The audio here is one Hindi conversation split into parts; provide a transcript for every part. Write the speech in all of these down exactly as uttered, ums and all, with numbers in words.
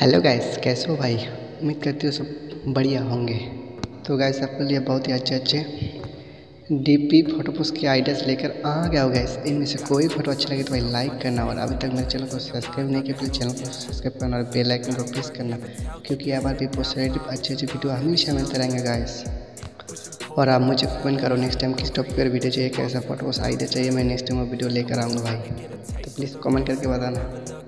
हेलो गाइस, कैसे हो भाई? उम्मीद करती हूँ सब बढ़िया होंगे। तो गाइस, आपके लिए बहुत ही अच्छे अच्छे डीपी फोटो पोस्ट के आइडियाज़ लेकर आ गया हो। गाइस, इनमें से कोई फोटो अच्छी लगे तो भाई लाइक करना, और अभी तक मेरे चैनल को सब्सक्राइब नहीं किया प्लीज़ चैनल को सब्सक्राइब करना और बेल आइकन को प्रेस करना, क्योंकि हमारे भी पोस्ट रिलेटेड अच्छे अच्छे वीडियो हमेशा मिलते रहेंगे गाइस। और आप मुझे कमेंट करो नेक्स्ट टाइम किस टॉपिक पर वीडियो चाहिए, कैसा फोटो पोस्ट आइडिया चाहिए, मैं नेक्स्ट टाइम वीडियो लेकर आऊँगा भाई। तो प्लीज़ कमेंट करके बताना।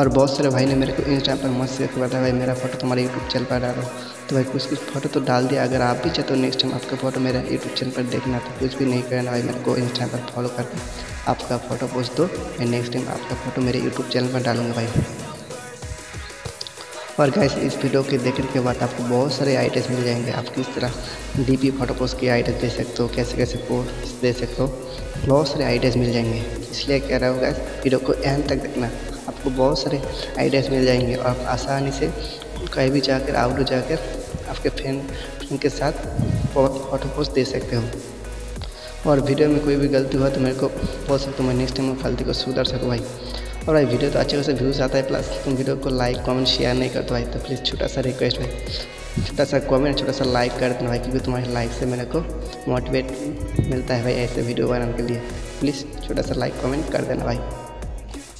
और बहुत सारे भाई ने मेरे को इंस्टाग्राम पर मस्त से बताया भाई मेरा फोटो तुम्हारे यूट्यूब चैनल पर डालो, तो भाई कुछ कुछ फोटो तो डाल दिया। अगर आप भी चाहते हो नेक्स्ट टाइम आपका फोटो मेरा यूट्यूब चैनल पर देखना, तो कुछ भी नहीं करना भाई, मेरे को इंस्टाग्राम पर फॉलो करके आपका फ़ोटो पोस्ट दो, मैं नेक्स्ट टाइम आपका फ़ोटो मेरे यूट्यूब चैनल पर डालूंगा भाई। और गाइस, इस वीडियो के देखने के बाद आपको बहुत सारे आइडियाज़ मिल जाएंगे, आप किस तरह डीपी फोटो पोस्ट की आइडियाज़ दे सकते हो, कैसे कैसे पोस्ट दे सकते हो, बहुत सारे आइडियाज़ मिल जाएंगे। इसलिए कह रहा हूँ गाइस, वीडियो को एंड तक देखना, आपको बहुत सारे आइडियाज़ मिल जाएंगे और आप आसानी से कहीं भी जाकर आउटडोर जाकर आपके फ्रेंड फ्रेंड के साथ फोटो पोस्ट दे सकते हो। और वीडियो में कोई भी गलती हुआ तो मेरे को बोल सकते हो, मैं नेक्स्ट टाइम गलती को सुधार सकूँ भाई। और भाई वीडियो तो अच्छे खासे व्यूज़ आता है, प्लस तुम वीडियो को लाइक कमेंट शेयर नहीं करते भाई, तो प्लीज़ छोटा सा रिक्वेस्ट भाई, छोटा सा कमेंट छोटा सा लाइक कर देना भाई, क्योंकि तुम्हारे लाइक से मेरे को मोटिवेट मिलता है भाई ऐसे वीडियो बनाने के लिए। प्लीज़ छोटा सा लाइक कमेंट कर देना भाई।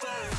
first.